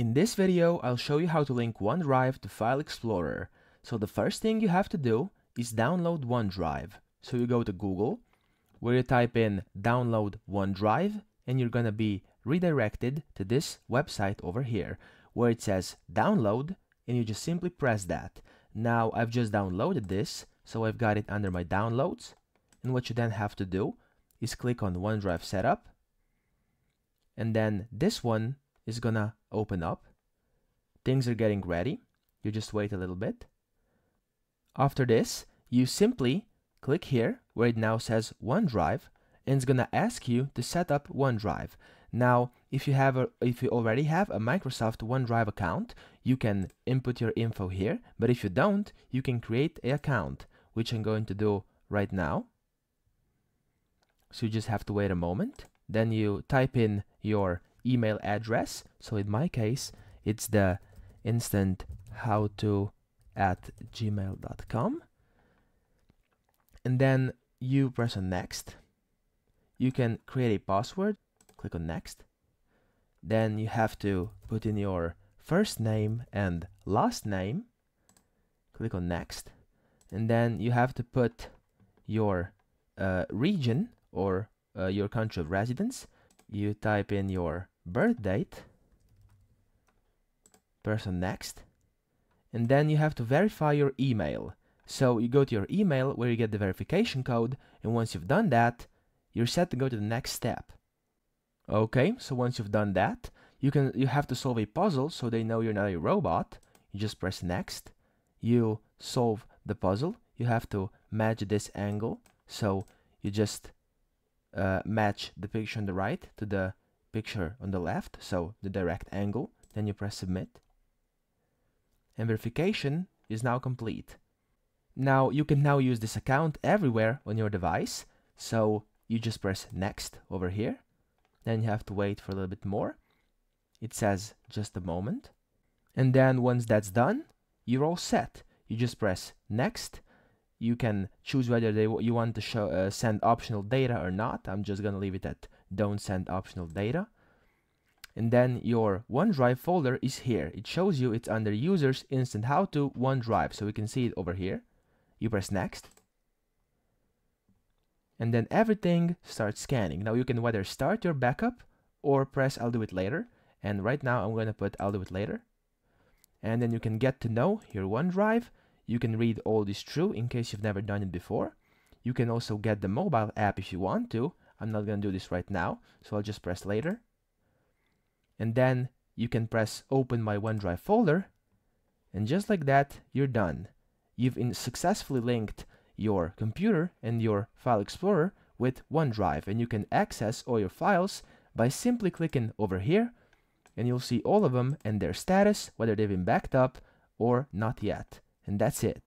In this video, I'll show you how to link OneDrive to File Explorer. So the first thing you have to do is download OneDrive. So you go to Google, where you type in download OneDrive, and you're gonna be redirected to this website over here, where it says download, and you just simply press that. Now I've just downloaded this, so I've got it under my downloads, and what you then have to do is click on OneDrive setup, and then this one is gonna open up. Things are getting ready, you just wait a little bit. After this, you simply click here where it now says OneDrive, and it's gonna ask you to set up OneDrive. Now if you already have a Microsoft OneDrive account, you can input your info here, but if you don't, you can create an account, which I'm going to do right now. So you just have to wait a moment, then you type in your email address. So in my case, it's the instantHowTo@gmail.com, and then you press on next. You can create a password, click on next, then you have to put in your first name and last name, click on next, and then you have to put your region or your country of residence. You type in your birth date, press on next, and then you have to verify your email. So you go to your email where you get the verification code, and once you've done that, you're set to go to the next step. Okay, so once you've done that, you have to solve a puzzle so they know you're not a robot. You just press next, you solve the puzzle. You have to match this angle, so you just match the picture on the right to the picture on the left, so the direct angle, then you press submit, and verification is now complete. Now you can now use this account everywhere on your device, so you just press next over here, then you have to wait for a little bit more. It says just a moment, and then once that's done, you're all set. You just press next. You can choose whether you want to send optional data or not. I'm just gonna leave it at don't send optional data. And then your OneDrive folder is here. It shows you it's under users, instant how to OneDrive. So we can see it over here. You press next, and then everything starts scanning. Now you can either start your backup or press I'll do it later. And right now I'm gonna put I'll do it later. And then you can get to know your OneDrive. You can read all this through in case you've never done it before. You can also get the mobile app if you want to. I'm not going to do this right now, so I'll just press later. And then you can press open my OneDrive folder. And just like that, you're done. You've successfully linked your computer and your File Explorer with OneDrive. And you can access all your files by simply clicking over here. And you'll see all of them and their status, whether they've been backed up or not yet. And that's it.